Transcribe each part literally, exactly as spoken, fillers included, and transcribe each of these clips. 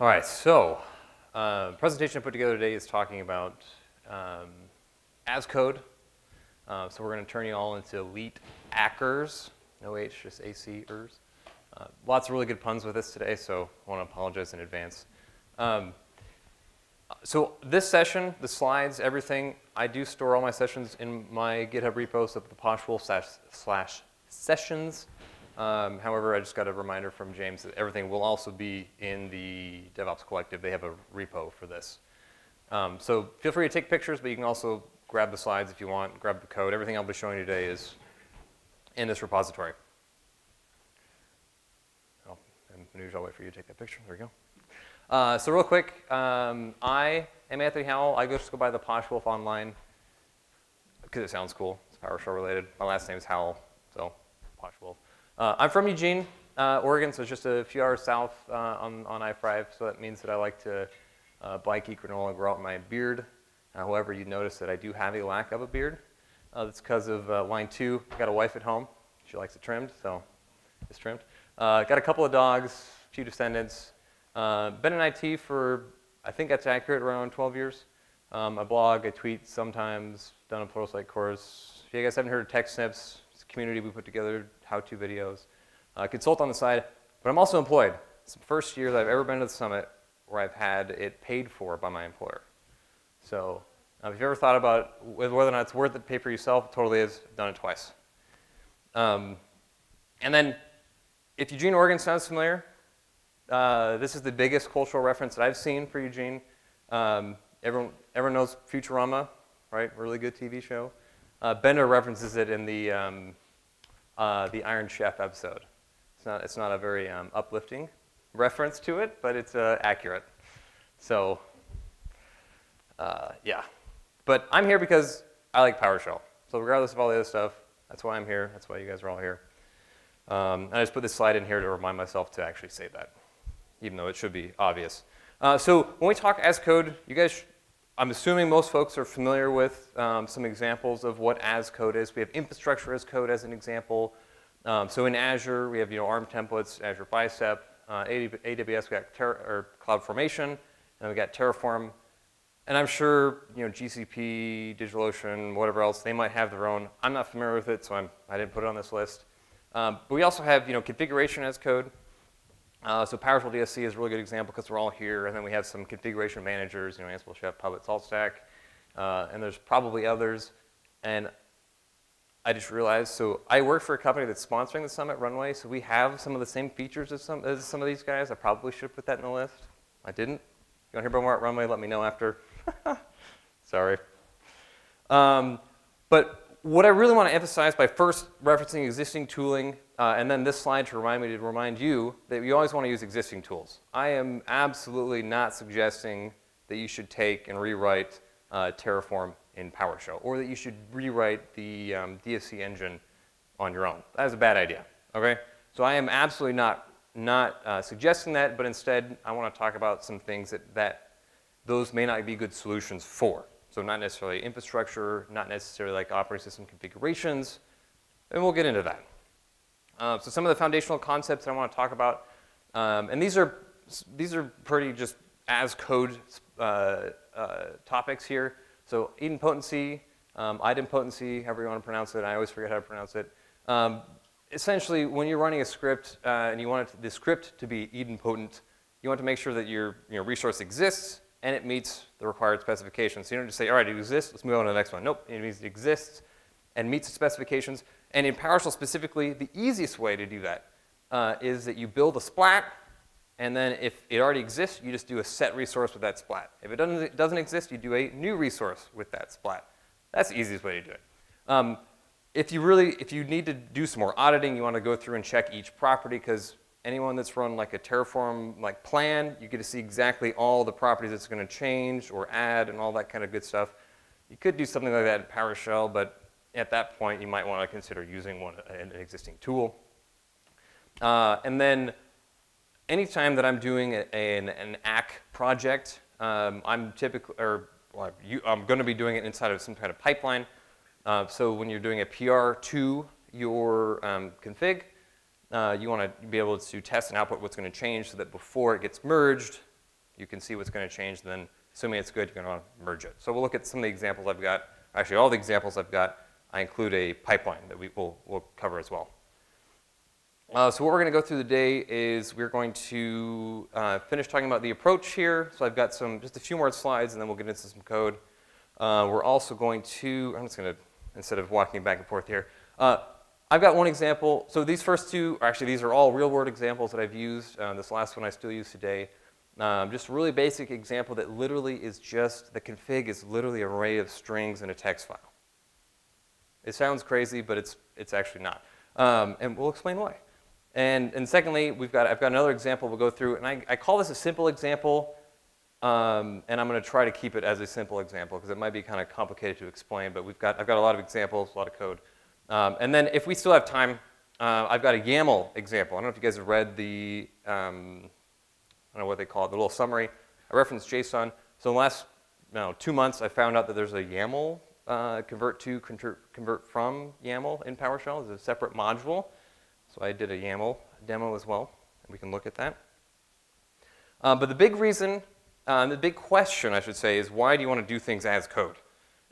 All right, so uh, presentation I put together today is talking about um, as code. Uh, so we're going to turn you all into elite hackers. No H, just A C-ers. Uh, lots of really good puns with this today, so I want to apologize in advance. Um, so this session, the slides, everything, I do store all my sessions in my GitHub repo, so the PoshWolf slash, slash sessions. Um, however, I just got a reminder from James that everything will also be in the DevOps Collective. They have a repo for this. Um, so feel free to take pictures, but you can also grab the slides if you want, grab the code. Everything I'll be showing you today is in this repository. Oh, and Manuj, I'll wait for you to take that picture. There we go. Uh, so real quick, um, I am Anthony Howell. I just go by the PoshWolf online because it sounds cool. It's PowerShell related. My last name is Howell, so PoshWolf. Uh, I'm from Eugene, uh, Oregon, so it's just a few hours south uh, on, on I five, so that means that I like to uh, bike, eat granola, grow out my beard. Uh, however, you notice that I do have a lack of a beard. Uh, that's because of uh, line two. I got a wife at home. She likes it trimmed, so it's trimmed. Uh, got a couple of dogs, a few descendants. Uh, been in I T for, I think that's accurate, around twelve years. Um, I blog, I tweet sometimes, done a Pluralsight course. If you guys haven't heard of Tech Snips, it's a community we put together, how-to videos. Uh, consult on the side, but I'm also employed. It's the first year that I've ever been to the summit where I've had it paid for by my employer. So uh, if you've ever thought about whether or not it's worth it to pay for yourself, it totally is. I've done it twice. Um, and then if Eugene, Oregon sounds familiar, uh, this is the biggest cultural reference that I've seen for Eugene. Um, everyone, everyone knows Futurama, right? Really good T V show. Uh, Bender references it in the, um, uh, the Iron Chef episode. It's not, it's not a very um, uplifting reference to it, but it's uh, accurate. So. Uh, yeah, but I'm here because I like PowerShell. So regardless of all the other stuff, that's why I'm here. That's why you guys are all here. Um, and I just put this slide in here to remind myself to actually say that, even though it should be obvious. Uh, so when we talk as code, you guys, I'm assuming most folks are familiar with um, some examples of what as code is. We have infrastructure as code as an example. Um, so in Azure, we have you know A R M templates, Azure Bicep, uh, A W S, we got or CloudFormation, and we got Terraform. And I'm sure, you know, G C P, DigitalOcean, whatever else, they might have their own. I'm not familiar with it, so I'm, I didn't put it on this list. Um, but we also have, you know, configuration as code. Uh, so PowerShell D S C is a really good example because we're all here. And then we have some configuration managers, you know, Ansible, Chef, Puppet, SaltStack. Uh, and there's probably others. And I just realized, so I work for a company that's sponsoring the summit, Runway. So we have some of the same features as some, as some of these guys. I probably should have put that in the list. I didn't. You want to hear more about Runway, let me know after. Sorry. Um, but what I really want to emphasize by first referencing existing tooling, uh, and then this slide to remind me to remind you that you always want to use existing tools. I am absolutely not suggesting that you should take and rewrite uh, Terraform in PowerShell, or that you should rewrite the um, D S C engine on your own. That is a bad idea. Okay. So I am absolutely not. Not uh, suggesting that, but instead I want to talk about some things that, that those may not be good solutions for. So not necessarily infrastructure, not necessarily like operating system configurations, and we'll get into that. Uh, so some of the foundational concepts that I want to talk about, um, and these are, these are pretty just as code uh, uh, topics here. So idempotency, um, idempotency, however you want to pronounce it, I always forget how to pronounce it. Um, Essentially, when you're running a script uh, and you want it to, the script to be idempotent, you want to make sure that your you know, resource exists and it meets the required specifications. So you don't just say, all right, it exists, let's move on to the next one. Nope, it means it exists and meets the specifications. And in PowerShell specifically, the easiest way to do that uh, is that you build a splat, and then if it already exists, you just do a set resource with that splat. If it doesn't, it doesn't exist, you do a new resource with that splat. That's the easiest way to do it. Um, If you really, if you need to do some more auditing, you want to go through and check each property, because anyone that's run like a Terraform like plan, you get to see exactly all the properties it's going to change or add and all that kind of good stuff. You could do something like that in PowerShell, but at that point you might want to consider using one an existing tool. Uh, and then anytime that I'm doing a, an, an A C K project, um, I'm typically, or well, you, I'm going to be doing it inside of some kind of pipeline. Uh, so when you're doing a P R to your um, config, uh, you want to be able to test and output what's going to change so that before it gets merged, you can see what's going to change, and then assuming it's good, you're going to want to merge it. So we'll look at some of the examples I've got. Actually, all the examples I've got, I include a pipeline that we will we'll cover as well. Uh, so what we're going to go through today is we're going to uh, finish talking about the approach here. So I've got some, just a few more slides, and then we'll get into some code. Uh, we're also going to, I'm just going to, instead of walking back and forth here, uh, I've got one example. So these first two, actually these are all real world examples that I've used. Uh, this last one I still use today. Um, just a really basic example that literally is just, the config is literally an array of strings in a text file. It sounds crazy, but it's, it's actually not. Um, and we'll explain why. And, and secondly, we've got, I've got another example we'll go through, and I, I call this a simple example, um, and I'm going to try to keep it as a simple example because it might be kind of complicated to explain, but we've got, I've got a lot of examples, a lot of code. Um, and then if we still have time, uh, I've got a YAML example. I don't know if you guys have read the, um, I don't know what they call it, the little summary. I referenced JSON. So in the last no, two months, I found out that there's a YAML, uh, convert to, convert from YAML in PowerShell. It's a separate module. So I did a YAML demo as well. We can look at that. Uh, but the big reason, uh, the big question, I should say, is why do you want to do things as code?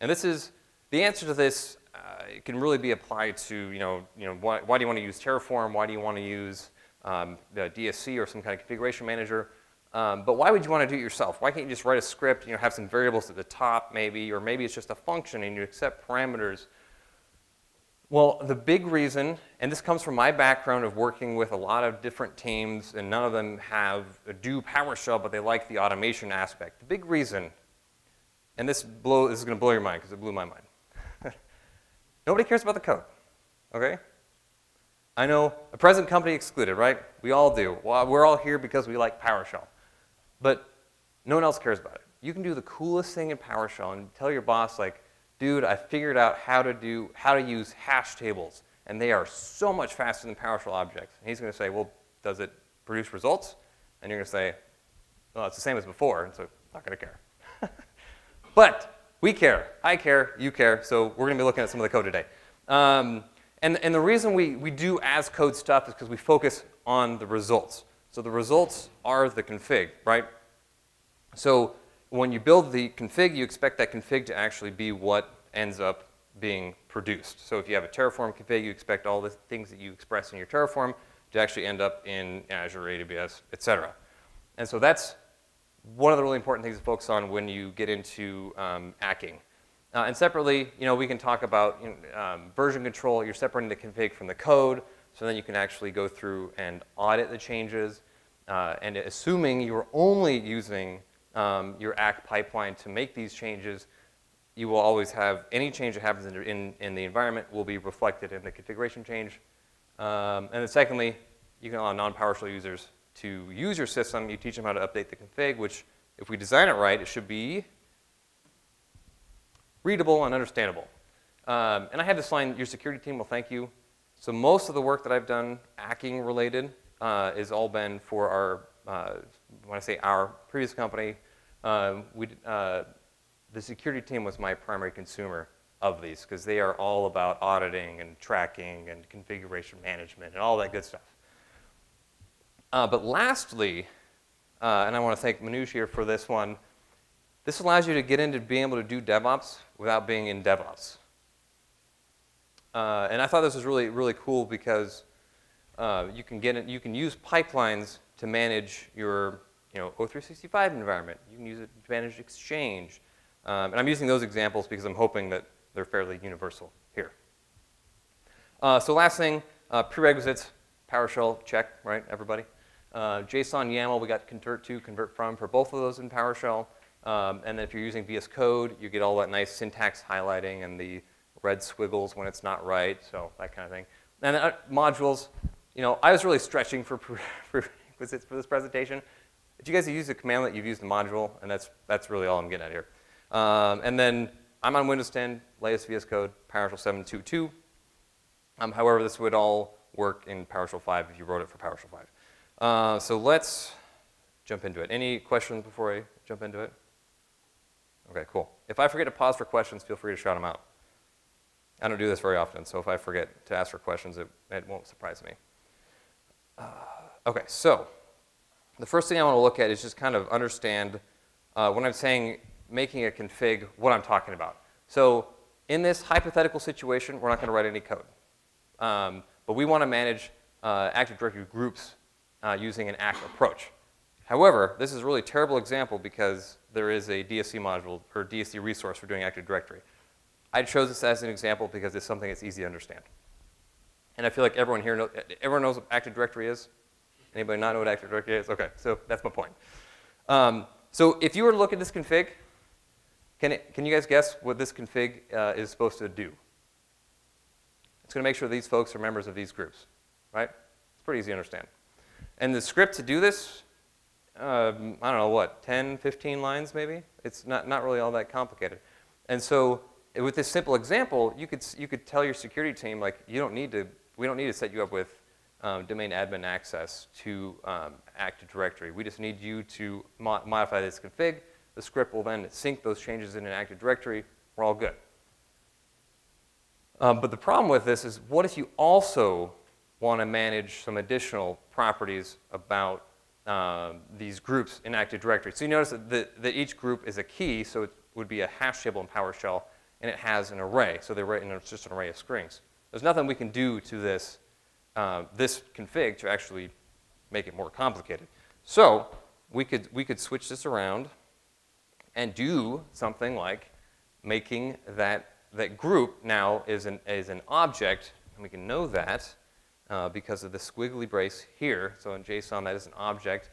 And this is, the answer to this, Uh, it can really be applied to, you know, you know, why, why do you want to use Terraform? Why do you want to use um, the D S C or some kind of configuration manager? Um, but why would you want to do it yourself? Why can't you just write a script, you know, have some variables at the top maybe, or maybe it's just a function and you accept parameters? Well, the big reason, and this comes from my background of working with a lot of different teams, and none of them have do PowerShell, but they like the automation aspect. The big reason, and this, blow, this is going to blow your mind because it blew my mind. Nobody cares about the code, okay? I know, a present company excluded, right? We all do. Well, we're all here because we like PowerShell. But no one else cares about it. You can do the coolest thing in PowerShell and tell your boss, like, dude, I figured out how to, do, how to use hash tables, and they are so much faster than PowerShell objects. And he's going to say, well, does it produce results? And you're going to say, well, it's the same as before, and so I'm not going to care. But we care. I care. You care. So we're going to be looking at some of the code today. Um, and, and the reason we, we do as code stuff is because we focus on the results. So the results are the config, right? So when you build the config, you expect that config to actually be what ends up being produced. So if you have a Terraform config, you expect all the things that you express in your Terraform to actually end up in Azure, A W S, et cetera. And so that's one of the really important things to focus on when you get into um, acking. Uh, and separately, you know, we can talk about you know, um, version control. You're separating the config from the code, so then you can actually go through and audit the changes. Uh, and assuming you're only using um, your ack pipeline to make these changes, you will always have any change that happens in, in, in the environment will be reflected in the configuration change. Um, and then secondly, you can allow non-PowerShell users to use your system. You teach them how to update the config, which if we design it right, it should be readable and understandable. Um, and I have this line, your security team will thank you. So most of the work that I've done acking related uh, is all been for our, uh, when I say our previous company, uh, we, uh, the security team was my primary consumer of these because they are all about auditing and tracking and configuration management and all that good stuff. Uh, but lastly, uh, and I want to thank Manoj here for this one, this allows you to get into being able to do DevOps without being in DevOps. Uh, and I thought this was really, really cool because uh, you can get it, you can use pipelines to manage your you know, O three sixty-five environment. You can use it to manage Exchange. Um, and I'm using those examples because I'm hoping that they're fairly universal here. Uh, so last thing, uh, prerequisites, PowerShell, check, right, everybody? Uh, JSON, YAML, we got convert to, convert from for both of those in PowerShell. Um, and then if you're using V S Code, you get all that nice syntax highlighting and the red squiggles when it's not right, so that kind of thing. And uh, modules, you know, I was really stretching for prerequisites for this presentation. But you guys have used the commandlet, you've used the module, and that's, that's really all I'm getting at here. Um, and then I'm on Windows ten, latest V S Code, PowerShell seven point two point two. Um, however, this would all work in PowerShell five if you wrote it for PowerShell five. Uh, so let's jump into it. Any questions before I jump into it? Okay, cool. If I forget to pause for questions, feel free to shout them out. I don't do this very often, so if I forget to ask for questions, it, it won't surprise me. Uh, okay, so the first thing I want to look at is just kind of understand uh, when I'm saying making a config, what I'm talking about. So in this hypothetical situation, we're not going to write any code. Um, but we want to manage uh, Active Directory groups uh, using an A C T approach. However, this is a really terrible example because there is a D S C module or D S C resource for doing Active Directory. I chose this as an example because it's something that's easy to understand. And I feel like everyone here knows, everyone knows what Active Directory is. Anybody not know what Active Directory is? Okay, so that's my point. Um, so if you were to look at this config, can, it, can you guys guess what this config uh, is supposed to do? It's going to make sure these folks are members of these groups, right? It's pretty easy to understand. And the script to do this, um, I don't know what, ten, fifteen lines maybe? It's not, not really all that complicated. And so with this simple example, you could, you could tell your security team, like, you don't need to, we don't need to set you up with um, domain admin access to um, Active Directory. We just need you to mo modify this config. The script will then sync those changes in an Active Directory. We're all good. Um, but the problem with this is, what if you also want to manage some additional properties about um, these groups in Active Directory? So you notice that, the, that each group is a key, so it would be a hash table in PowerShell, and it has an array. So they're and it's just an array of strings. There's nothing we can do to this, uh, this config to actually make it more complicated. So we could, we could switch this around and do something like making that that group now is an, is an object, and we can know that uh, because of the squiggly brace here. So in JSON, that is an object,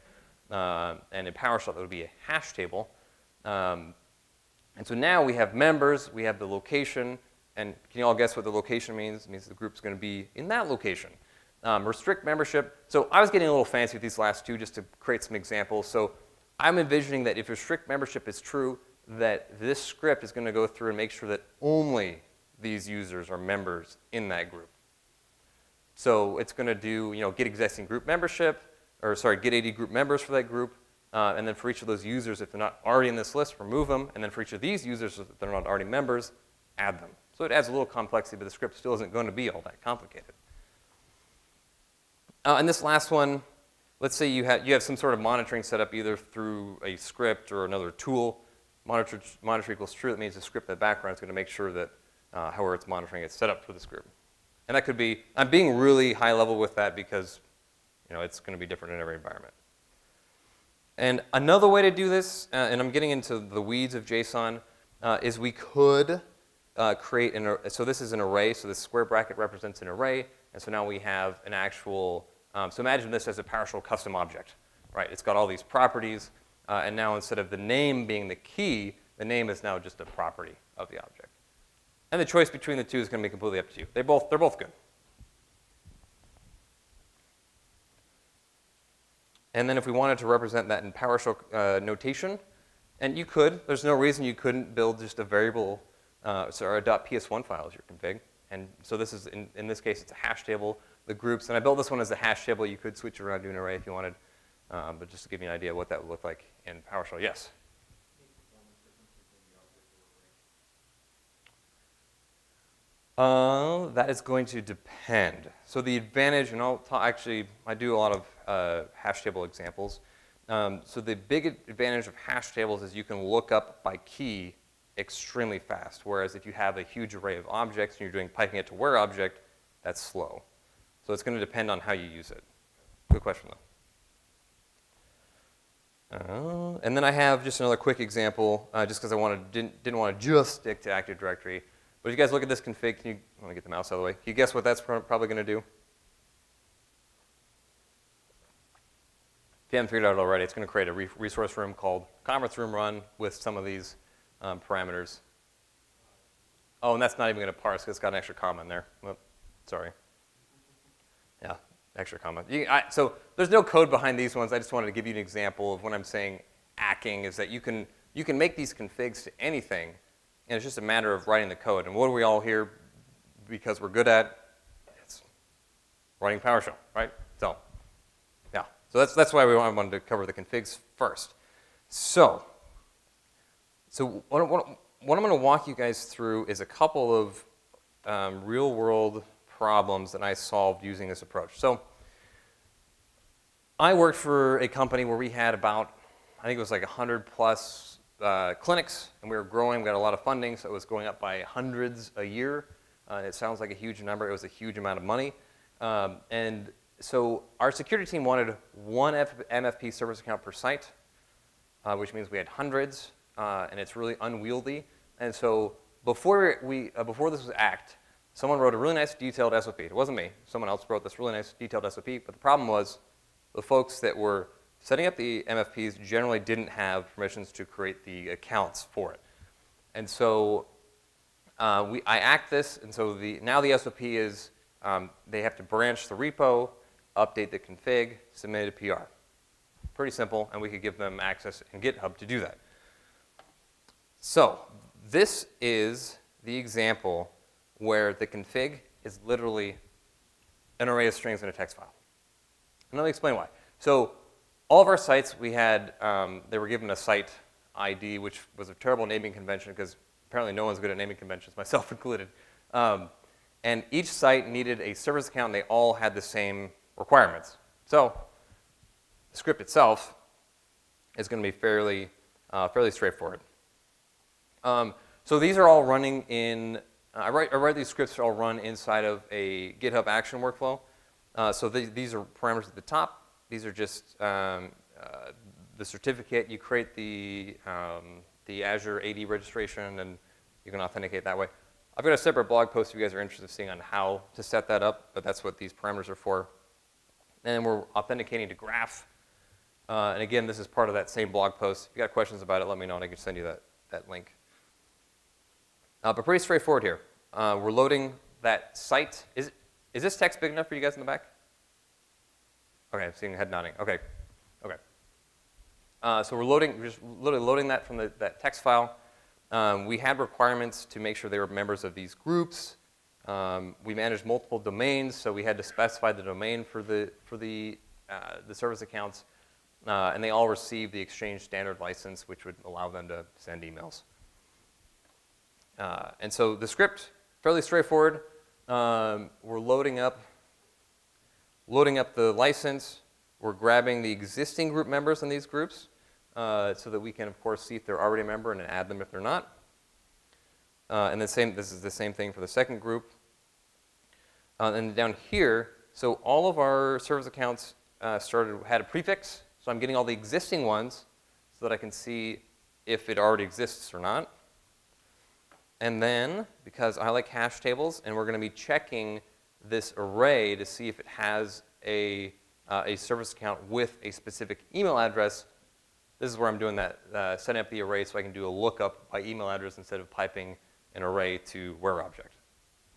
uh, and in PowerShell, that would be a hash table. Um, and so now we have members, we have the location, and can you all guess what the location means? It means the group's going to be in that location. Um, restrict membership. So I was getting a little fancy with these last two just to create some examples. So I'm envisioning that if restrict membership is true, that this script is going to go through and make sure that only these users are members in that group. So it's going to do, you know, get existing group membership, or sorry, get A D group members for that group, uh, and then for each of those users, if they're not already in this list, remove them, and then for each of these users, if they're not already members, add them. So it adds a little complexity, but the script still isn't going to be all that complicated. Uh, and this last one, let's say you have you have some sort of monitoring set up either through a script or another tool. Monitor, monitor equals true, that means the script in the background is going to make sure that uh, however it's monitoring it's set up for this group. And that could be, I'm being really high level with that because, you know, it's going to be different in every environment. And another way to do this, uh, and I'm getting into the weeds of JSON, uh, is we could uh, create, an so this is an array, so this square bracket represents an array, and so now we have an actual, um, so imagine this as a PowerShell custom object, right? It's got all these properties. Uh, and now instead of the name being the key, the name is now just a property of the object. And the choice between the two is going to be completely up to you. They both, they're both good. And then if we wanted to represent that in PowerShell uh, notation, and you could, there's no reason you couldn't build just a variable, uh, sorry, a .ps one file as your config. And so this is, in, in this case, it's a hash table, the groups. And I built this one as a hash table. You could switch around to an array if you wanted. Um, but just to give you an idea of what that would look like in PowerShell, yes? Uh, that is going to depend. So the advantage, and I'll talk, actually, I do a lot of uh, hash table examples. Um, so the big advantage of hash tables is you can look up by key extremely fast, whereas if you have a huge array of objects and you're doing piping it to where object, that's slow. So it's going to depend on how you use it. Good question, though. Uh, and then I have just another quick example, uh, just because I wanted, didn't, didn't want to just stick to Active Directory. But if you guys look at this config, can you, let me get the mouse out of the way. Can you guess what that's pro probably going to do? If you haven't figured it out already, it's going to create a re resource room called conference room run with some of these um, parameters. Oh, and that's not even going to parse because it's got an extra comma in there. Well, sorry. Yeah. Extra comma. You, I, so there's no code behind these ones. I just wanted to give you an example of what I'm saying acking is that you can, you can make these configs to anything, and it's just a matter of writing the code. And what are we all here because we're good at? It's writing PowerShell, right? So, yeah. So that's, that's why we wanted to cover the configs first. So, so what, what, what I'm going to walk you guys through is a couple of um, real-world problems that I solved using this approach. So I worked for a company where we had about, I think it was like one hundred plus uh, clinics, and we were growing. We got a lot of funding, so it was going up by hundreds a year. Uh, it sounds like a huge number. It was a huge amount of money. Um, and so our security team wanted one M F P service account per site, uh, which means we had hundreds, uh, and it's really unwieldy. And so before, we, uh, before this was ACT, someone wrote a really nice detailed S O P. It wasn't me. Someone else wrote this really nice detailed S O P, but the problem was the folks that were setting up the M F Ps generally didn't have permissions to create the accounts for it. And so uh, we, I ACT this, and so the, now the S O P is um, they have to branch the repo, update the config, submit a P R. Pretty simple, and we could give them access in GitHub to do that. So this is the example where the config is literally an array of strings in a text file. And let me explain why. So all of our sites, we had, um, they were given a site I D, which was a terrible naming convention because apparently no one's good at naming conventions, myself included. Um, and each site needed a service account, and they all had the same requirements. So the script itself is going to be fairly, uh, fairly straightforward. Um, so these are all running in, uh, I, write, I write these scripts that all run inside of a GitHub action workflow. Uh, so th these are parameters at the top. These are just um, uh, the certificate. You create the, um, the Azure A D registration, and you can authenticate that way. I've got a separate blog post if you guys are interested in seeing on how to set that up, but that's what these parameters are for. And we're authenticating to Graph. Uh, and again, this is part of that same blog post. If you got questions about it, let me know, and I can send you that, that link. Uh, but pretty straightforward here. Uh, we're loading that site. Is, is this text big enough for you guys in the back? Okay, I'm seeing head nodding. Okay, okay. Uh, so we're loading, we're just literally loading that from the, that text file. Um, we had requirements to make sure they were members of these groups. Um, we managed multiple domains, so we had to specify the domain for the for the uh, the service accounts, uh, and they all received the Exchange standard license, which would allow them to send emails. Uh, and so the script, fairly straightforward. Um, we're loading up. Loading up the license, we're grabbing the existing group members in these groups uh, so that we can, of course, see if they're already a member and add them if they're not. Uh, and the same, this is the same thing for the second group. Uh, and down here, so all of our service accounts uh, started had a prefix, so I'm getting all the existing ones so that I can see if it already exists or not. And then, because I like hash tables, and we're going to be checking this array to see if it has a, uh, a service account with a specific email address. This is where I'm doing that, uh, setting up the array so I can do a lookup by email address instead of piping an array to where object.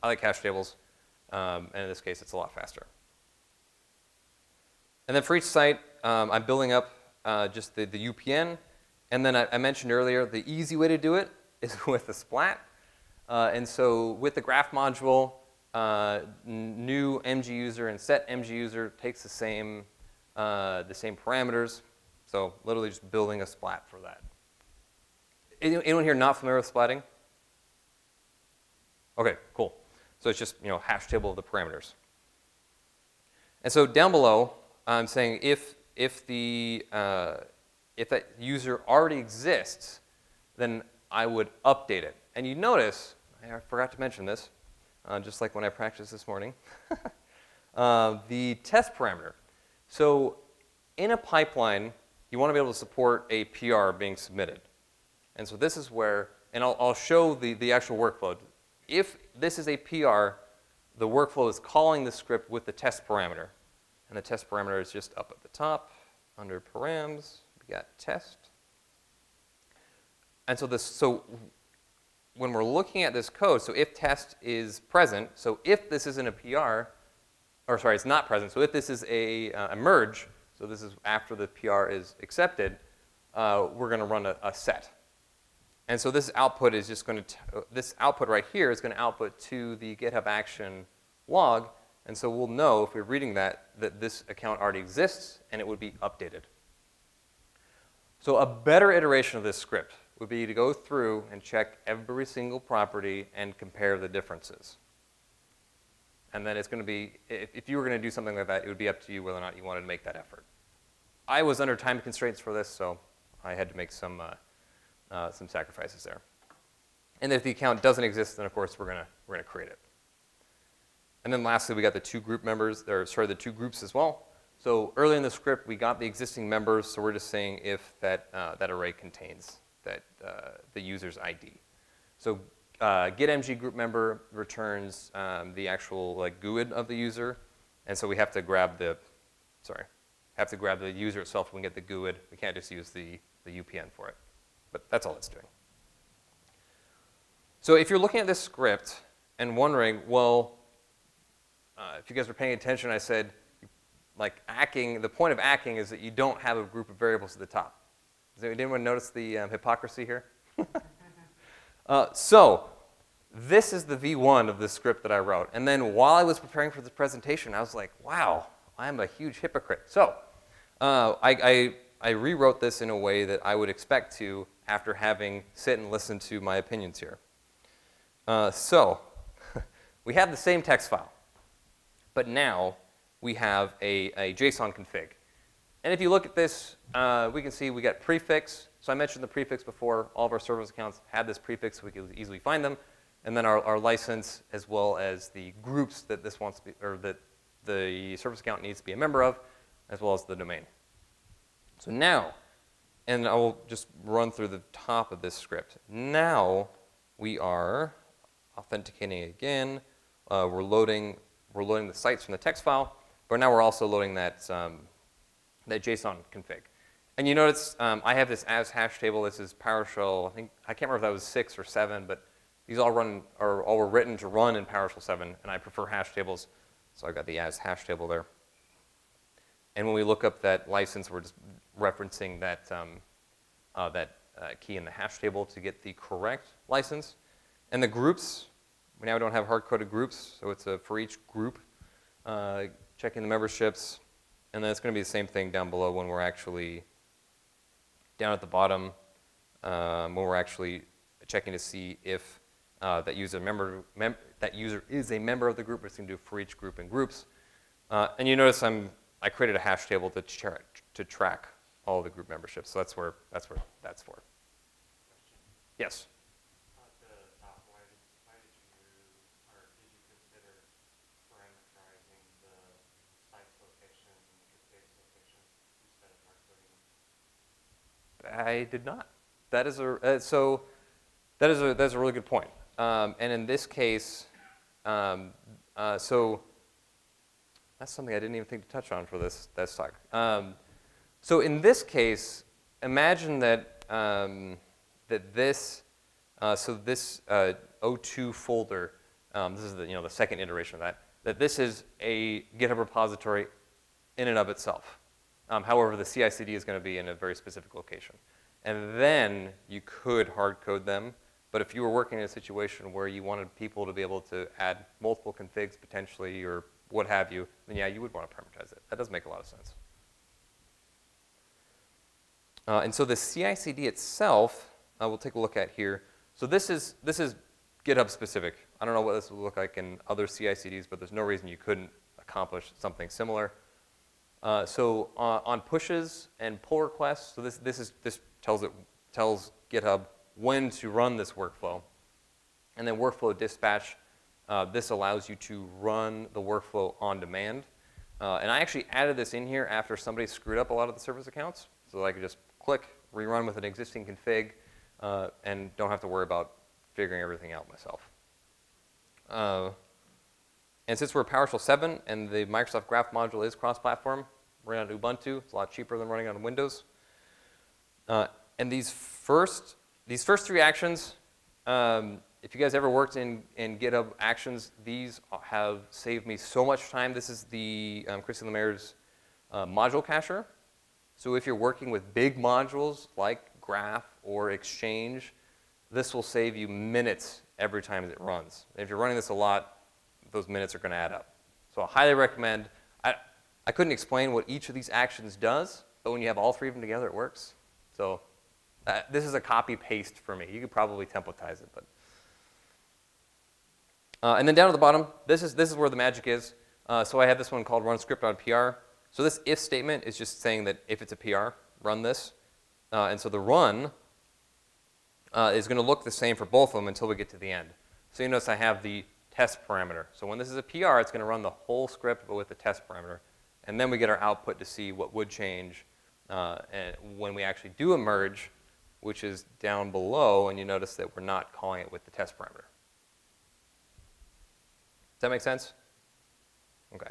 I like hash tables, um, and in this case, it's a lot faster. And then for each site, um, I'm building up uh, just the, the U P N. And then I, I mentioned earlier, the easy way to do it is with a splat. Uh, and so with the graph module, Uh, new mguser and set mguser takes the same uh, the same parameters, so literally just building a splat for that. Anyone here not familiar with splatting? Okay, cool. So it's just, you know, hash table of the parameters. And so down below, I'm saying if if the uh, if that user already exists, then I would update it. And you notice I forgot to mention this. Uh, just like when I practiced this morning, uh, the test parameter. So in a pipeline, you want to be able to support a P R being submitted. And so this is where, and I'll, I'll show the, the actual workflow. If this is a P R, the workflow is calling the script with the test parameter. And the test parameter is just up at the top, under params, we got test. And so this, so when we're looking at this code, so if test is present, so if this isn't a P R, or sorry, it's not present, so if this is a, uh, a merge, so this is after the P R is accepted, uh, we're going to run a, a set. And so this output is just going to, this output right here is going to output to the GitHub action log, and so we'll know if we're reading that, that this account already exists, and it would be updated. So a better iteration of this script would be to go through and check every single property and compare the differences. And then it's going to be, if, if you were going to do something like that, it would be up to you whether or not you wanted to make that effort. I was under time constraints for this, so I had to make some uh, uh, some sacrifices there. And if the account doesn't exist, then of course we're gonna we're gonna create it. And then lastly, we got the two group members. There, sorry, the two groups as well. So early in the script, we got the existing members. So we're just saying if that uh, that array contains that uh, the user's I D. So uh, getMG group member returns um, the actual like G U I D of the user, and so we have to grab the sorry have to grab the user itself. We can get the G U I D. We can't just use the the U P N for it. But that's all it's doing. So if you're looking at this script and wondering, well, uh, if you guys were paying attention, I said, like acking, the point of acking is that you don't have a group of variables at the top. Does anyone notice the um, hypocrisy here? uh, so this is the V one of the script that I wrote. And then while I was preparing for this presentation, I was like, wow, I'm a huge hypocrite. So uh, I, I, I rewrote this in a way that I would expect to after having sit and listen to my opinions here. Uh, so we have the same text file, but now we have a, a JSON config. And if you look at this, uh, we can see we got prefix. So I mentioned the prefix before. All of our service accounts had this prefix, so we could easily find them. And then our, our license, as well as the groups that this wants to be, or that the service account needs to be a member of, as well as the domain. So now, and I will just run through the top of this script. Now we are authenticating again. Uh, we're loading, we're loading the sites from the text file, but now we're also loading that um, that JSON config. And you notice um, I have this as hash table. This is PowerShell. I think I can't remember if that was six or seven, but these all run or all were written to run in PowerShell seven, and I prefer hash tables, so I've got the as hash table there. And when we look up that license, we're just referencing that um, uh, that uh, key in the hash table to get the correct license. And the groups, we now don't have hard-coded groups, so it's a for each group, uh, checking the memberships, and then it's going to be the same thing down below when we're actually down at the bottom um, when we're actually checking to see if uh, that user member mem that user is a member of the group. We're just going to do for each group and groups, uh, and you notice I'm I created a hash table to tra to track all the group memberships. So that's where that's where that's for. Yes. I did not. That is a uh, so. That is a that's a really good point. Um, and in this case, um, uh, so that's something I didn't even think to touch on for this this talk. Um, so in this case, imagine that um, that this uh, so this uh, O two folder. Um, this is the you know the second iteration of that. That this is a GitHub repository in and of itself. Um, however, the C I C D is going to be in a very specific location. And then you could hard code them. But if you were working in a situation where you wanted people to be able to add multiple configs potentially or what have you, then yeah, you would want to parameterize it. That does make a lot of sense. Uh, and so the C I C D itself, uh, we'll take a look at here. So this is, this is GitHub specific. I don't know what this will look like in other C I C Ds, but there's no reason you couldn't accomplish something similar. Uh, so uh, on pushes and pull requests, so this this is this tells it tells GitHub when to run this workflow, and then workflow dispatch. Uh, this allows you to run the workflow on demand, uh, and I actually added this in here after somebody screwed up a lot of the service accounts, so I could just click rerun with an existing config, uh, and don't have to worry about figuring everything out myself. Uh, And since we're PowerShell seven and the Microsoft Graph module is cross-platform, running on Ubuntu, it's a lot cheaper than running on Windows. Uh, and these first, these first three actions, um, if you guys ever worked in, in GitHub Actions, these have saved me so much time. This is the um, Christy Lemaire's uh, module cacher. So if you're working with big modules like Graph or Exchange, this will save you minutes every time it runs. And if you're running this a lot, those minutes are going to add up. So I highly recommend. I, I couldn't explain what each of these actions does, but when you have all three of them together, it works. So uh, this is a copy paste for me. You could probably templatize it, but. Uh, and then down at the bottom, this is, this is where the magic is. Uh, so I have this one called run script on P R. So this if statement is just saying that if it's a P R, run this. Uh, and so the run uh, is going to look the same for both of them until we get to the end. So you notice I have the test parameter. So when this is a P R, it's going to run the whole script but with the test parameter. And then we get our output to see what would change uh, and when we actually do a merge, which is down below, and you notice that we're not calling it with the test parameter. Does that make sense? Okay.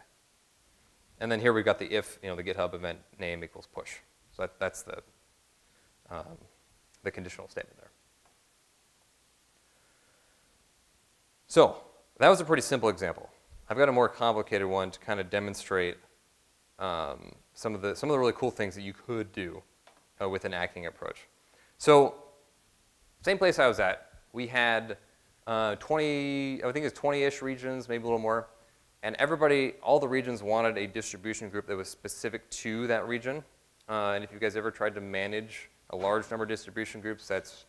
And then here we've got the if, you know, the GitHub event name equals push. So that, that's the, um, the conditional statement there. So that was a pretty simple example. I've got a more complicated one to kind of demonstrate um, some of the, some of the really cool things that you could do uh, with an acting approach. So same place I was at, we had uh, twenty, I think it's twenty-ish regions, maybe a little more. And everybody, all the regions wanted a distribution group that was specific to that region. Uh, and if you guys ever tried to manage a large number of distribution groups, that's,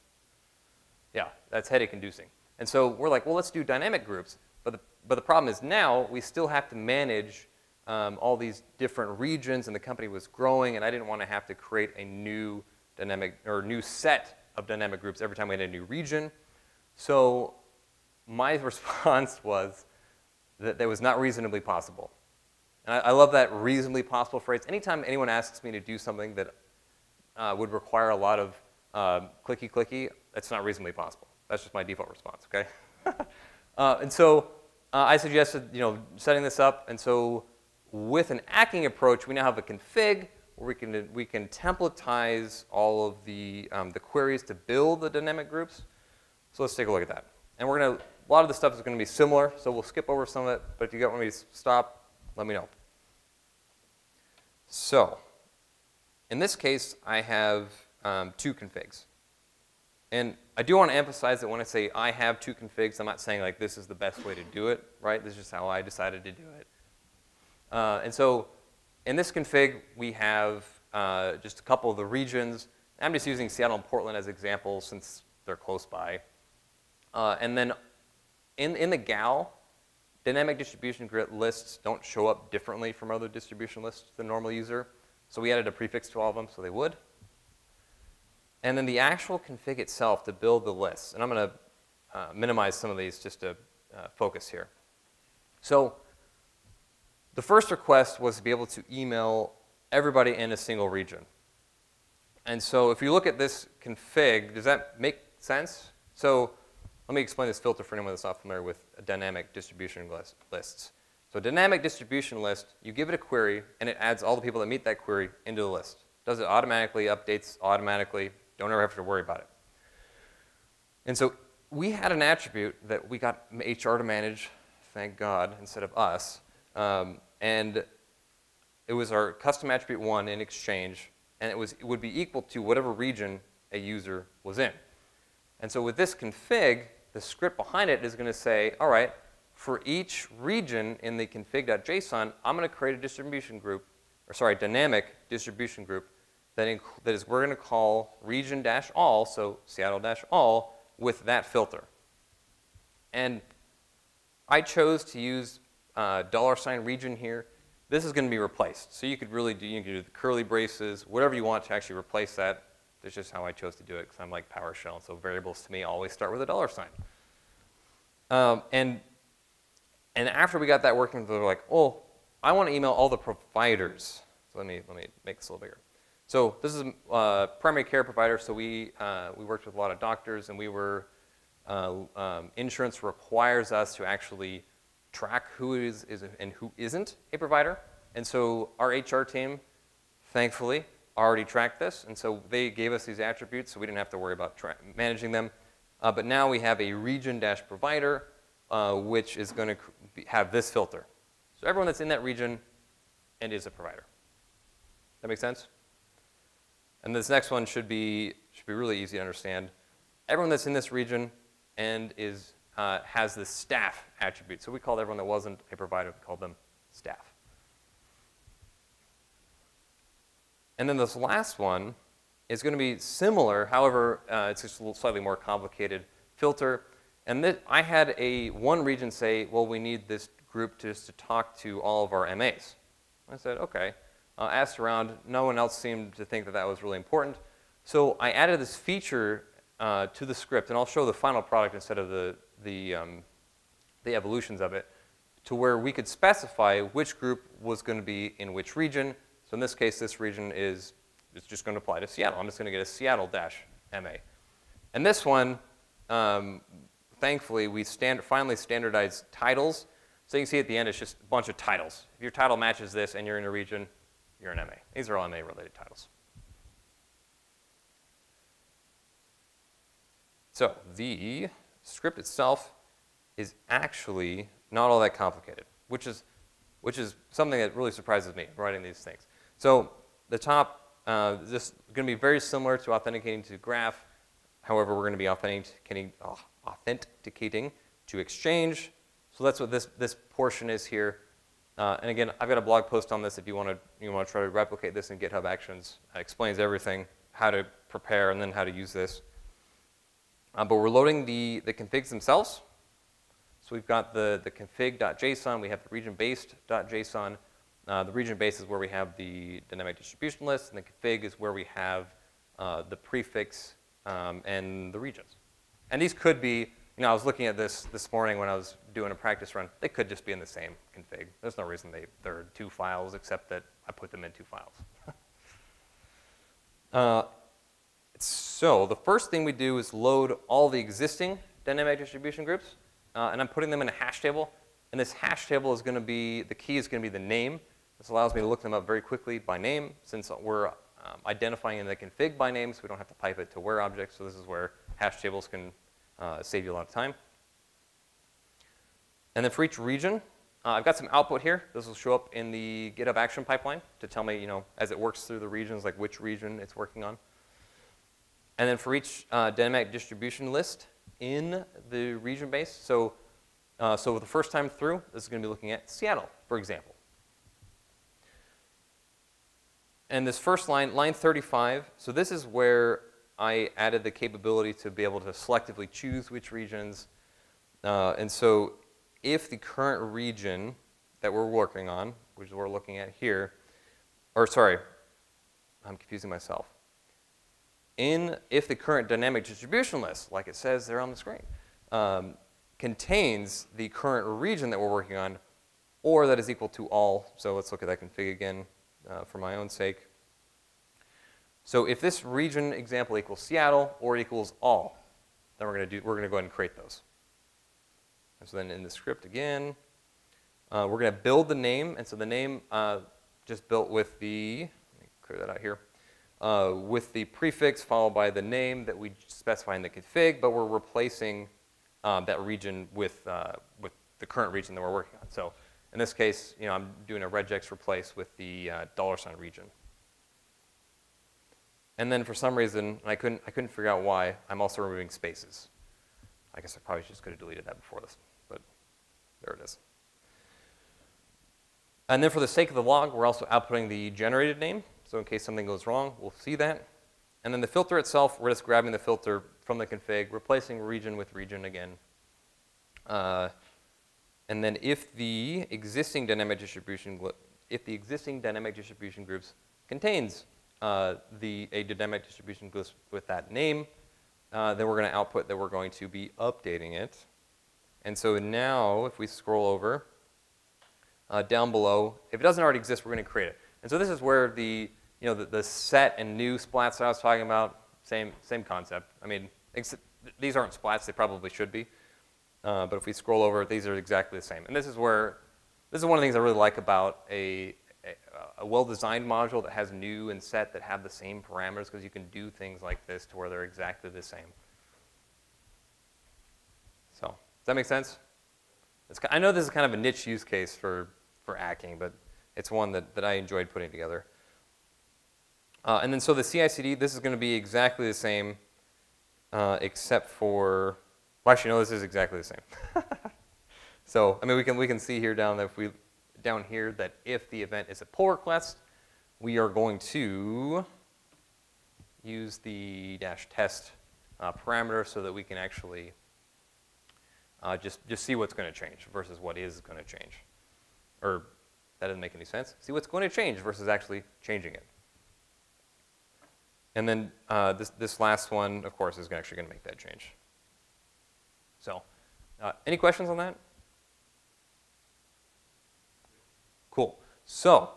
yeah, that's headache-inducing. And so we're like, well, let's do dynamic groups. But the, but the problem is now we still have to manage um, all these different regions, and the company was growing, and I didn't want to have to create a new dynamic or new set of dynamic groups every time we had a new region. So my response was that that was not reasonably possible. And I, I love that reasonably possible phrase. Anytime anyone asks me to do something that uh, would require a lot of um, clicky clicky, that's not reasonably possible. That's just my default response, okay? uh, and so uh, I suggested, you know, setting this up. And so with an acting approach, we now have a config where we can, we can templatize all of the, um, the queries to build the dynamic groups. So let's take a look at that. And we're gonna, a lot of the stuff is gonna be similar, so we'll skip over some of it, but if you want me to stop, let me know. So in this case, I have um, two configs. And I do want to emphasize that when I say I have two configs, I'm not saying like this is the best way to do it, right? This is just how I decided to do it. Uh, and so in this config, we have uh, just a couple of the regions. I'm just using Seattle and Portland as examples since they're close by. Uh, and then in, in the G A L, dynamic distribution grid lists don't show up differently from other distribution lists to the normal user. So we added a prefix to all of them so they would. And then the actual config itself to build the lists. And I'm going to uh, minimize some of these just to uh, focus here. So the first request was to be able to email everybody in a single region. And so if you look at this config, does that make sense? So let me explain this filter for anyone that's not familiar with a dynamic distribution list, lists. So a dynamic distribution list, you give it a query, and it adds all the people that meet that query into the list. Does it automatically, updates automatically. Don't ever have to worry about it. And so we had an attribute that we got H R to manage, thank God, instead of us. Um, and it was our custom attribute one in Exchange, and it, was, it would be equal to whatever region a user was in. And so with this config, the script behind it is going to say, all right, for each region in the config.json, I'm going to create a distribution group, or sorry, dynamic distribution group that, that is we're going to call region-all, so Seattle-all, with that filter. And I chose to use uh, dollar sign region here. This is going to be replaced. So you could really do, you could do the curly braces, whatever you want to actually replace that. That's just how I chose to do it because I'm like PowerShell, and so variables to me always start with a dollar sign. Um, and, and after we got that working, they were like, oh, I want to email all the providers. So let me, let me make this a little bigger. So this is a uh, primary care provider, so we, uh, we worked with a lot of doctors, and we were, uh, um, insurance requires us to actually track who is, is and who isn't a provider. And so our H R team, thankfully, already tracked this, and so they gave us these attributes, so we didn't have to worry about managing them. Uh, but now we have a region-provider, uh, which is going to have this filter. So everyone that's in that region and is a provider. That make sense? And this next one should be, should be really easy to understand. Everyone that's in this region and is, uh, has the staff attribute. So we called everyone that wasn't a provider, we called them staff. And then this last one is going to be similar, however, uh, it's just a little slightly more complicated filter. And this, I had a one region say, well, we need this group just to talk to all of our M As. I said, okay. uh, asked around. No one else seemed to think that that was really important. So I added this feature uh, to the script, and I'll show the final product instead of the, the, um, the evolutions of it, to where we could specify which group was going to be in which region. So in this case, this region is it's just going to apply to Seattle. I'm just going to get a Seattle dash M A. And this one, um, thankfully, we stand, finally standardized titles. So you can see at the end, it's just a bunch of titles. If your title matches this and you're in a region, you're an M A. These are all M A-related titles. So the script itself is actually not all that complicated, which is, which is something that really surprises me writing these things. So the top, uh, this is going to be very similar to authenticating to Graph. However, we're going to be authenticating, oh, authenticating to Exchange. So that's what this, this portion is here. Uh, and again, I've got a blog post on this if you want to you want to try to replicate this in GitHub Actions. It explains everything, how to prepare, and then how to use this. Uh, but we're loading the, the configs themselves. So we've got the, the config.json, we have the region-based.json. Uh, the region-based is where we have the dynamic distribution list, and the config is where we have uh, the prefix um, and the regions. And these could be, you know, I was looking at this this morning when I was doing a practice run. They could just be in the same config. There's no reason they, they're two files, except that I put them in two files. uh, so the first thing we do is load all the existing dynamic distribution groups. Uh, and I'm putting them in a hash table. And this hash table is going to be, the key is going to be the name. This allows me to look them up very quickly by name, since we're um, identifying in the config by name, so we don't have to pipe it to where objects. So this is where hash tables can uh, save you a lot of time. And then for each region, uh, I've got some output here. This will show up in the GitHub action pipeline to tell me, you know, as it works through the regions, like which region it's working on. And then for each uh, dynamic distribution list, in the region base. So, uh, so the first time through, this is going to be looking at Seattle, for example. And this first line, line thirty-five, so this is where I added the capability to be able to selectively choose which regions. Uh, and so if the current region that we're working on, which is what we're looking at here, or sorry, I'm confusing myself. In, if the current dynamic distribution list, like it says there on the screen, um, contains the current region that we're working on, or that is equal to all. So let's look at that config again uh, for my own sake. So if this region example equals Seattle or equals all, then we're going to do we're going to go ahead and create those. And so then in the script again, uh, we're going to build the name, and so the name uh, just built with the. Let me clear that out here. Uh, with the prefix followed by the name that we specify in the config, but we're replacing uh, that region with, uh, with the current region that we're working on. So in this case, you know, I'm doing a regex replace with the uh, dollar sign region. And then for some reason, I couldn't, I couldn't figure out why, I'm also removing spaces. I guess I probably just could have deleted that before this, but there it is. And then for the sake of the log, we're also outputting the generated name. So in case something goes wrong, we'll see that. And then the filter itself, we're just grabbing the filter from the config, replacing region with region again. Uh, and then if the existing dynamic distribution, if the existing dynamic distribution groups contains uh, the a dynamic distribution group with that name, uh, then we're going to output that we're going to be updating it. And so now, if we scroll over uh, down below, if it doesn't already exist, we're going to create it. And so this is where the You know, the, the set and new splats that I was talking about, same, same concept. I mean, except these aren't splats. They probably should be. Uh, but if we scroll over, these are exactly the same. And this is where, this is one of the things I really like about a, a, a well-designed module that has new and set that have the same parameters, because you can do things like this to where they're exactly the same. So does that make sense? It's, I know this is kind of a niche use case for, for hacking, but it's one that, that I enjoyed putting together. Uh, and then so the C I C D, this is going to be exactly the same, uh, except for, well, actually no, this is exactly the same. So I mean, we can we can see here down that if we down here that if the event is a pull request, we are going to use the dash test uh, parameter so that we can actually uh, just just see what's going to change versus what is going to change, or That doesn't make any sense. See what's going to change versus actually changing it. And then uh, this, this last one, of course, is actually going to make that change. So uh, any questions on that? Cool. So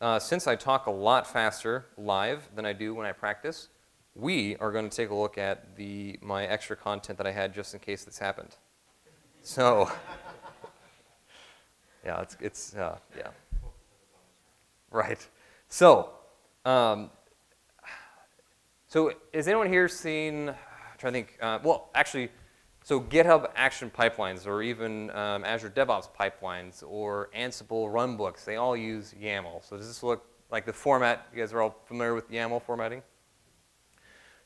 uh, since I talk a lot faster live than I do when I practice, we are going to take a look at the, my extra content that I had just in case this happened. So yeah, it's, it's uh, yeah. Right. So. Um, So has anyone here seen, I'm trying to think, uh, well, actually, so GitHub Action Pipelines or even um, Azure DevOps Pipelines or Ansible runbooks, they all use YAML. So does this look like the format? You guys are all familiar with YAML formatting?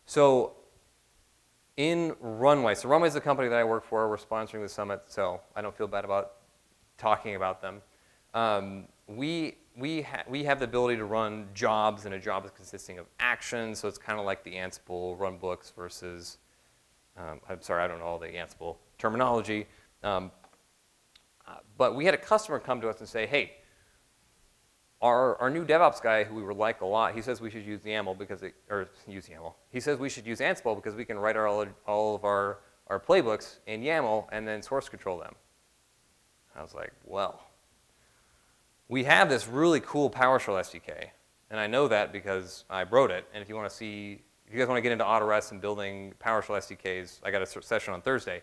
So in Runway, so Runway is the company that I work for. We're sponsoring the summit, so I don't feel bad about talking about them. Um, we We, ha we have the ability to run jobs, and a job is consisting of actions, so it's kind of like the Ansible runbooks versus, um, I'm sorry, I don't know all the Ansible terminology, um, uh, but we had a customer come to us and say, hey, our, our new DevOps guy who we were like a lot, he says we should use YAML because, it, or use YAML, he says we should use Ansible because we can write our, all of our, our playbooks in YAML and then source control them. I was like, well. We have this really cool PowerShell S D K, and I know that because I wrote it. And if you want to see, if you guys want to get into Auto-Rest and building PowerShell S D Ks, I got a session on Thursday.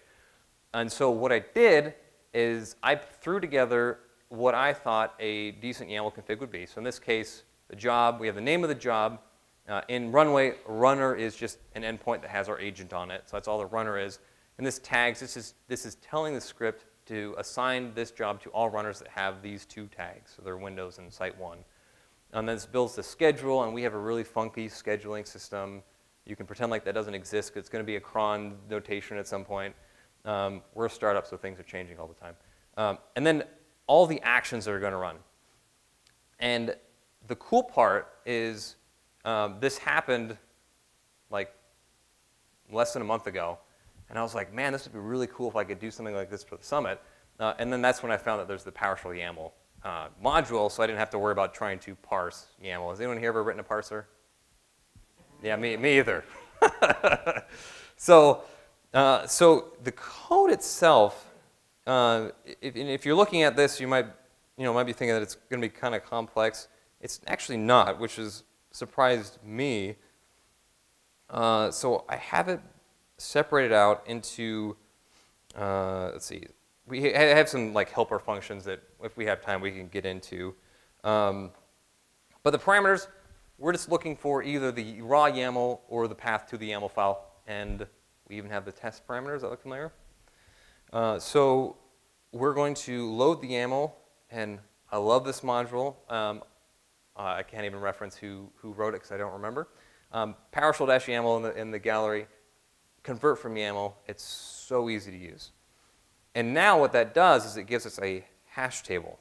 And so what I did is I threw together what I thought a decent YAML config would be. So in this case, the job, we have the name of the job. Uh, in Runway, runner is just an endpoint that has our agent on it. So that's all the runner is. And this tags, this is, this is telling the script to assign this job to all runners that have these two tags, so they're Windows and Site one. And then this builds the schedule, and we have a really funky scheduling system. You can pretend like that doesn't exist, because it's going to be a cron notation at some point. Um, we're a startup, so things are changing all the time. Um, and then all the actions that are going to run. And the cool part is um, this happened like less than a month ago. And I was like, man, this would be really cool if I could do something like this for the summit. Uh, and then that's when I found that there's the PowerShell YAML uh, module, so I didn't have to worry about trying to parse YAML. Has anyone here ever written a parser? Yeah, me, me either. so, uh, so the code itself, uh, if, if you're looking at this, you might, you know, might be thinking that it's going to be kind of complex. It's actually not, which has surprised me. Uh, so I haven't separated out into, uh, let's see, we ha have some like helper functions that if we have time we can get into. Um, but the parameters, we're just looking for either the raw YAML or the path to the YAML file, and we even have the test parameters that look familiar. Uh, so we're going to load the YAML, and I love this module. Um, I can't even reference who, who wrote it because I don't remember. Um, PowerShell-YAML in the, in the gallery. Convert from YAML, it's so easy to use. And now what that does is it gives us a hash table.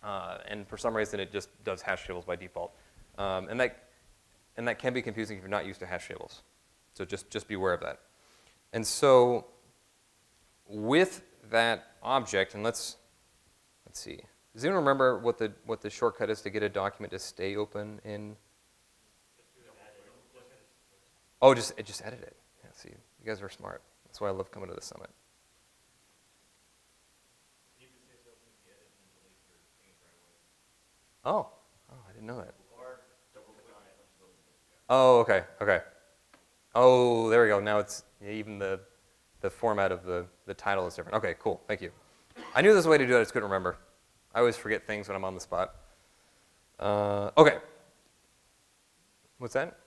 Uh, and for some reason it just does hash tables by default. Um, and, that, and that can be confusing if you're not used to hash tables. So just, just be aware of that. And so with that object, and let's, let's see. Does anyone remember what the, what the shortcut is to get a document to stay open in? Oh, just, just edit it. See, you guys are smart. That's why I love coming to the summit. Oh, oh, I didn't know that. Oh, okay, okay. Oh, there we go. Now it's even the the format of the the title is different. Okay, cool. Thank you. I knew there was a way to do it. I just couldn't remember. I always forget things when I'm on the spot. Uh, okay. What's that?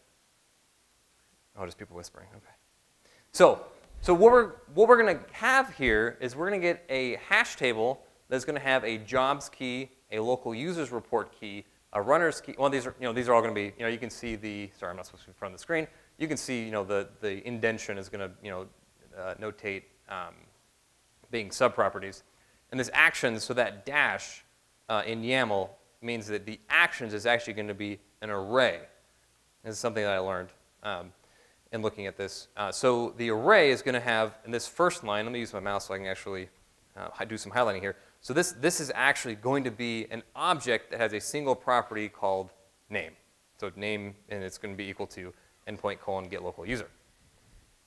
Oh, just people whispering. Okay. So, so what we're, what we're going to have here is we're going to get a hash table that's going to have a jobs key, a local users report key, a runner's key. Well, these are, you know, these are all going to be, you know, you can see the, sorry, I'm not supposed to be in front of the screen. You can see, you know, the, the indentation is going to, you know, uh, notate um, being subproperties. And this actions, so that dash uh, in YAML means that the actions is actually going to be an array. This is something that I learned. Um, And looking at this, uh, so the array is going to have in this first line. Let me use my mouse so I can actually uh, do some highlighting here. So this, this is actually going to be an object that has a single property called name. So name, and it's going to be equal to endpoint colon get local user.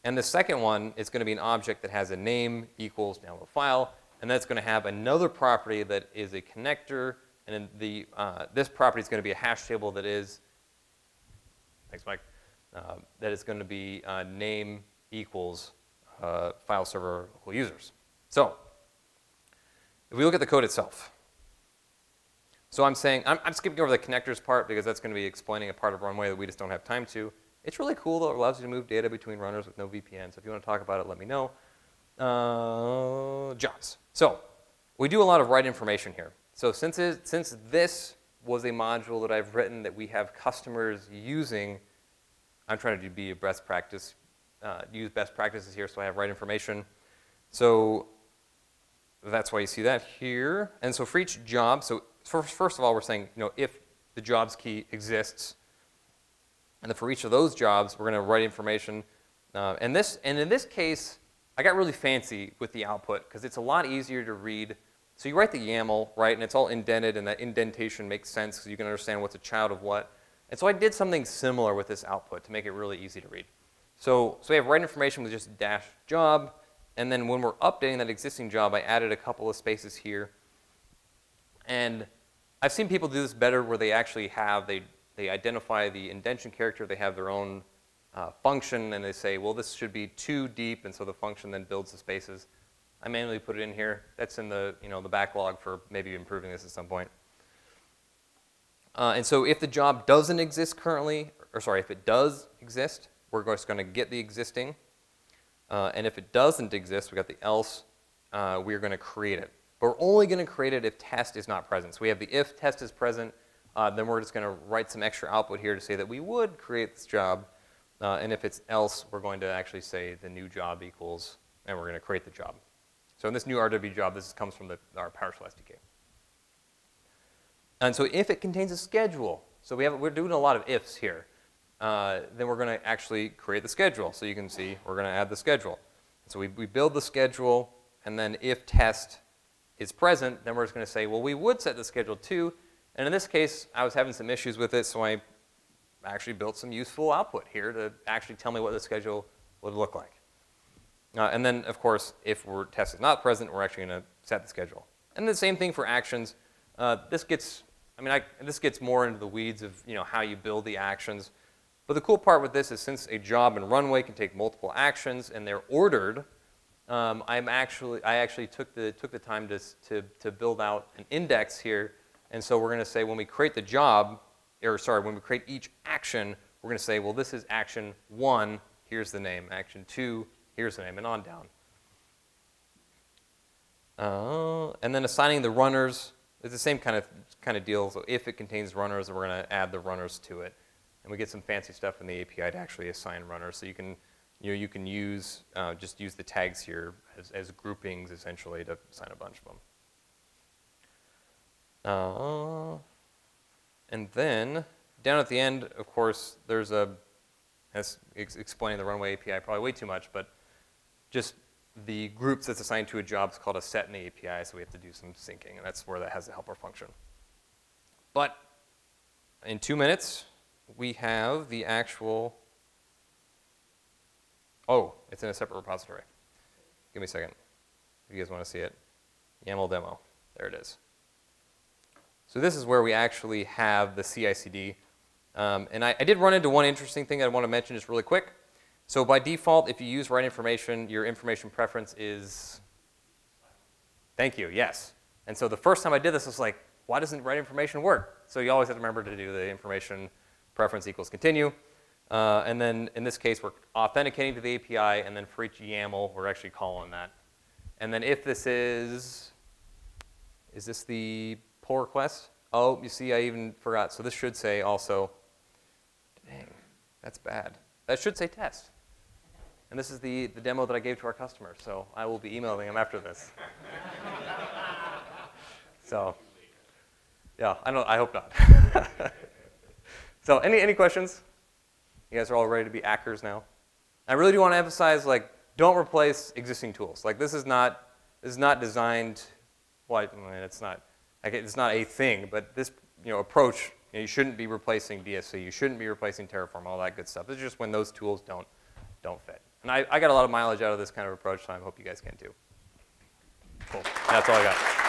And the second one is going to be an object that has a name equals download file, and that's going to have another property that is a connector, and the, uh, this property is going to be a hash table that is, thanks Mike, uh, that is going to be uh, name equals uh, file server local users. So if we look at the code itself, so I'm saying, I'm, I'm skipping over the connectors part because that's going to be explaining a part of Runway that we just don't have time to. It's really cool though, it allows you to move data between runners with no V P N, so if you want to talk about it, let me know. Uh, jobs. So we do a lot of write information here. So since, it, since this was a module that I've written that we have customers using, I'm trying to do be a best practice, uh, use best practices here so I have write information. So that's why you see that here. And so for each job, so first, first of all we're saying, you know, if the jobs key exists, and then for each of those jobs, we're going to write information. Uh, and this, and in this case, I got really fancy with the output because it's a lot easier to read. So you write the YAML, right, and it's all indented, and that indentation makes sense because you can understand what's a child of what. And so I did something similar with this output to make it really easy to read. So, so we have write information with just dash job, and then when we're updating that existing job, I added a couple of spaces here. And I've seen people do this better where they actually have, they They identify the indentation character, they have their own uh, function, and they say, well, this should be too deep, and so the function then builds the spaces. I manually put it in here. That's in the, you know, the backlog for maybe improving this at some point. Uh, and so if the job doesn't exist currently, or sorry, if it does exist, we're just going to get the existing. Uh, and if it doesn't exist, we got the else, uh, we're going to create it. But we're only going to create it if test is not present. So we have the if test is present, Uh, then we're just going to write some extra output here to say that we would create this job, uh, and if it's else, we're going to actually say the new job equals, and we're going to create the job. So in this new R W job, this comes from the, our PowerShell S D K. And so if it contains a schedule, so we have, we're doing a lot of ifs here, uh, then we're going to actually create the schedule. So you can see we're going to add the schedule. So we, we build the schedule, and then if test is present, then we're just going to say, well, we would set the schedule to. And in this case, I was having some issues with it, so I actually built some useful output here to actually tell me what the schedule would look like. Uh, and then, of course, if we're test is not present, we're actually going to set the schedule. And the same thing for actions. Uh, this gets, I mean, I, this gets more into the weeds of, you know, how you build the actions. But the cool part with this is since a job in Runway can take multiple actions and they're ordered, um, I'm actually, I actually took the took the time to to to build out an index here. And so we're going to say when we create the job, or sorry, when we create each action, we're going to say, well, this is action one, here's the name, action two, here's the name, and on down. Uh, and then assigning the runners is the same kind of, kind of deal. So if it contains runners, we're going to add the runners to it. And we get some fancy stuff in the A P I to actually assign runners. So you can, you know, you can use, uh, just use the tags here as, as groupings essentially to assign a bunch of them. Uh, and then down at the end, of course, there's a, that's ex explaining the Runway A P I probably way too much, but just the groups that's assigned to a job is called a set in the A P I, so we have to do some syncing, and that's where that has the helper function. But in two minutes, we have the actual, oh, it's in a separate repository. Give me a second if you guys want to see it. YAML demo, there it is. So this is where we actually have the C I C D. Um, and I, I did run into one interesting thing that I want to mention just really quick. So by default, if you use write information, your information preference is, thank you, yes. And so the first time I did this, I was like, why doesn't write information work? So you always have to remember to do the information preference equals continue. Uh, and then in this case, we're authenticating to the A P I, and then for each YAML, we're actually calling that. And then if this is, is this the, pull request. Oh, you see, I even forgot. So this should say also, dang, that's bad. That should say test. And this is the, the demo that I gave to our customer. So I will be emailing them after this. So, yeah, I don't, I hope not. So any, any questions? You guys are all ready to be hackers now? I really do want to emphasize, like, don't replace existing tools. Like, this is not, this is not designed Well, I mean, it's not, it's not a thing, but this you know, approach, you know, you shouldn't be replacing D S C, you shouldn't be replacing Terraform, all that good stuff. It's just when those tools don't, don't fit. And I, I got a lot of mileage out of this kind of approach, so I hope you guys can too. Cool. That's all I got.